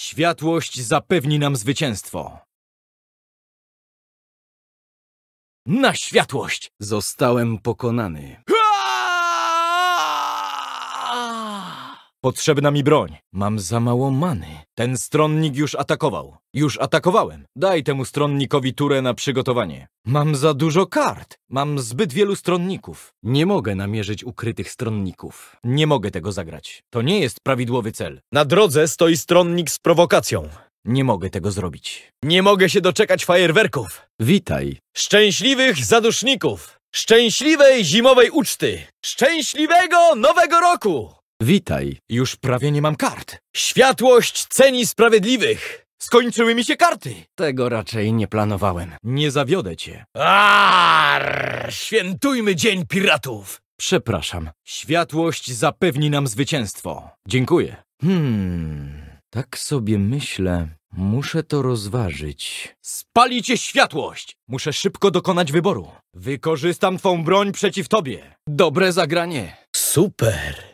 Światłość zapewni nam zwycięstwo. Na światłość! Zostałem pokonany. Potrzebna mi broń. Mam za mało many. Ten stronnik już atakował. Już atakowałem. Daj temu stronnikowi turę na przygotowanie. Mam za dużo kart. Mam zbyt wielu stronników. Nie mogę namierzyć ukrytych stronników. Nie mogę tego zagrać. To nie jest prawidłowy cel. Na drodze stoi stronnik z prowokacją. Nie mogę tego zrobić. Nie mogę się doczekać fajerwerków. Witaj. Szczęśliwych zaduszników. Szczęśliwej zimowej uczty. Szczęśliwego Nowego Roku. Witaj. Już prawie nie mam kart. Światłość ceni sprawiedliwych. Skończyły mi się karty. Tego raczej nie planowałem. Nie zawiodę cię. Arr, świętujmy Dzień Piratów. Przepraszam. Światłość zapewni nam zwycięstwo. Dziękuję. Tak sobie myślę. Muszę to rozważyć. Spali cię światłość! Muszę szybko dokonać wyboru. Wykorzystam twą broń przeciw tobie. Dobre zagranie. Super.